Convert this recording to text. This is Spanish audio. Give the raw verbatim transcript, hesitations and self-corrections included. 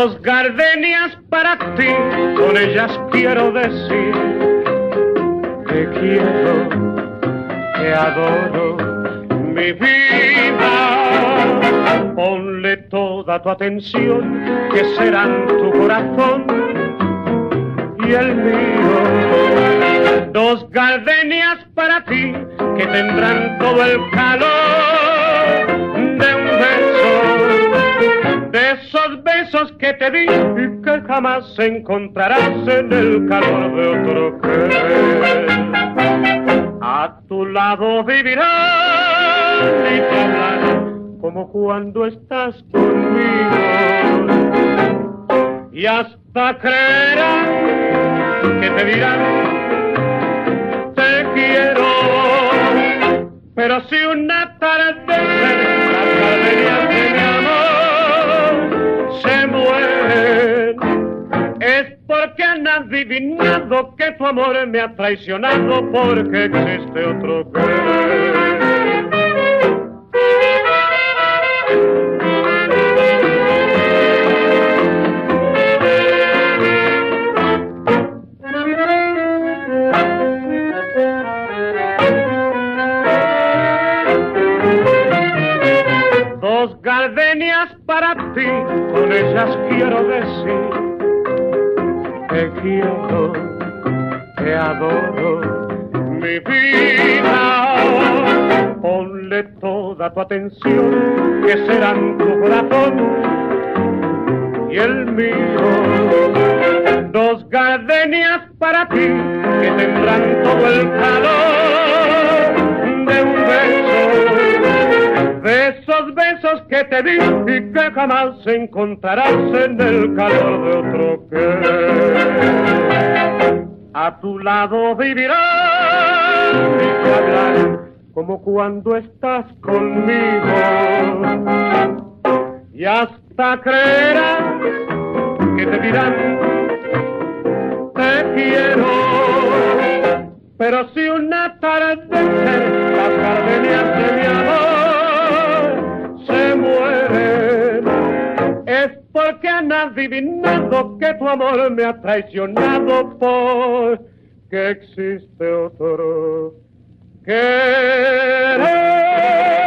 Dos gardenias para ti, con ellas quiero decir: te quiero, te adoro, mi vida. Ponle toda tu atención, que serán tu corazón y el mío. Dos gardenias para ti, que tendrán todo el calor de un beso, de esos besos que te di y que jamás encontrarás en el calor de otro querer. A tu lado vivirán y te hablarán como cuando estás conmigo, y hasta creerán que te dirán te quiero. Pero si una tarde las gardenias de mi amor se mueren, es porque han adivinado que tu amor me ha traicionado, porque existe otro querer. Gardenias para ti, con ellas quiero decir: te quiero, te adoro, mi vida. Ponle toda tu atención, que serán tu corazón y el mío. Dos gardenias para ti, que tendrán todo el calor de un beso, de esos besos que te di y que jamás encontrarás en el calor de otro querer. A tu lado vivirán y te hablarán como cuando estás conmigo, y hasta creerán que te dirán te quiero. Pero si una tarde las gardenias de mi amor que han adivinado que tu amor me ha traicionado, porque existe otro querer.